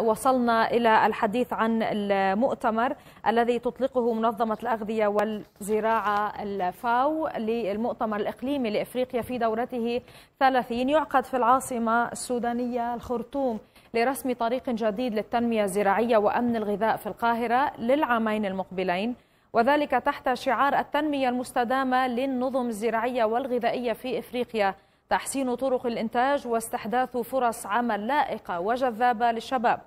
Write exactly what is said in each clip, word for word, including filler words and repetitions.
وصلنا إلى الحديث عن المؤتمر الذي تطلقه منظمة الأغذية والزراعة الفاو للمؤتمر الإقليمي لإفريقيا في دورته الثلاثين، يعقد في العاصمة السودانية الخرطوم لرسم طريق جديد للتنمية الزراعية وأمن الغذاء في القاهرة للعامين المقبلين، وذلك تحت شعار التنمية المستدامة للنظم الزراعية والغذائية في إفريقيا، تحسين طرق الإنتاج واستحداث فرص عمل لائقة وجذابة للشباب.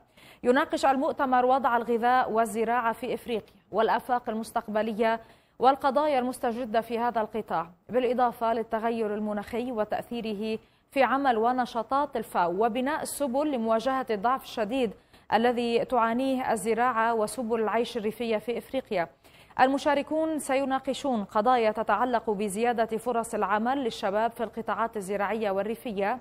يناقش المؤتمر وضع الغذاء والزراعة في إفريقيا والآفاق المستقبلية والقضايا المستجدة في هذا القطاع، بالإضافة للتغير المناخي وتأثيره في عمل ونشاطات الفاو وبناء السبل لمواجهة الضعف الشديد الذي تعانيه الزراعة وسبل العيش الريفية في إفريقيا. المشاركون سيناقشون قضايا تتعلق بزيادة فرص العمل للشباب في القطاعات الزراعية والريفية،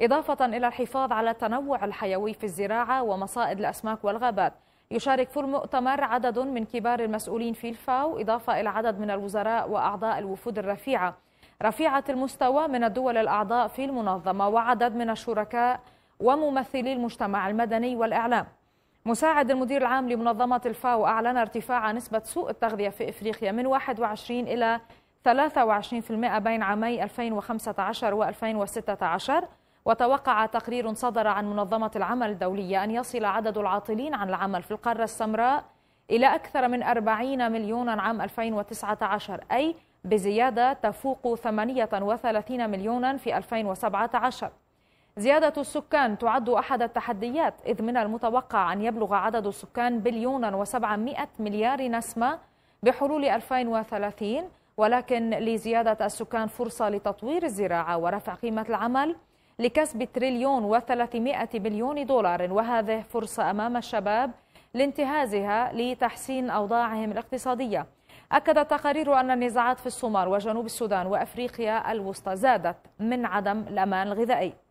إضافة إلى الحفاظ على التنوع الحيوي في الزراعة ومصائد الأسماك والغابات. يشارك في المؤتمر عدد من كبار المسؤولين في الفاو، إضافة إلى عدد من الوزراء وأعضاء الوفود الرفيعة رفيعة المستوى من الدول الأعضاء في المنظمة، وعدد من الشركاء وممثلي المجتمع المدني والإعلام. مساعد المدير العام لمنظمة الفاو أعلن ارتفاع نسبة سوء التغذية في إفريقيا من واحد وعشرين إلى ثلاثة وعشرين بالمئة بين عامي ألفين وخمسة عشر وألفين وستة عشر، وتوقع تقرير صدر عن منظمة العمل الدولية أن يصل عدد العاطلين عن العمل في القارة السمراء إلى أكثر من أربعين مليونا عام ألفين وتسعة عشر، أي بزيادة تفوق ثمانية وثلاثين مليونا في ألفين وسبعة عشر. زيادة السكان تعد أحد التحديات، إذ من المتوقع أن يبلغ عدد السكان بليونا وسبعمائة مليار نسمة بحلول ألفين وثلاثين، ولكن لزيادة السكان فرصة لتطوير الزراعة ورفع قيمة العمل لكسب تريليون وثلاثمائة بليون دولار، وهذه فرصة أمام الشباب لانتهازها لتحسين أوضاعهم الاقتصادية. أكدت تقارير أن النزاعات في الصومال وجنوب السودان وأفريقيا الوسطى زادت من عدم الأمان الغذائي.